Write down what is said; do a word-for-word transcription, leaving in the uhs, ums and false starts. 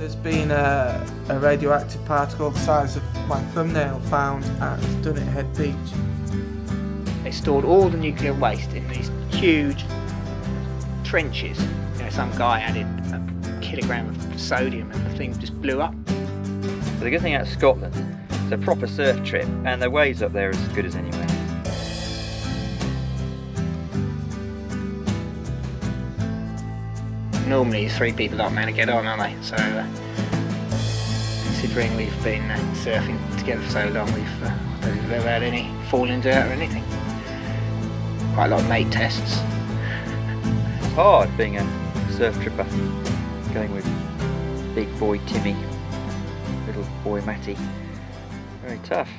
There's been a, a radioactive particle the size of my thumbnail found at Dunnet Head Beach. They stored all the nuclear waste in these huge trenches. You know, some guy added a kilogram of sodium and the thing just blew up. But the good thing about Scotland, it's a proper surf trip and the waves up there are as good as anywhere. Normally three people aren't meant to get on, are they? So uh, considering we've been uh, surfing together for so long, we've uh, I don't think we've ever had any fall-ins out or anything. Quite a lot of mate tests. It's hard being a surf tripper, going with big boy Timmy, little boy Matty. Very tough.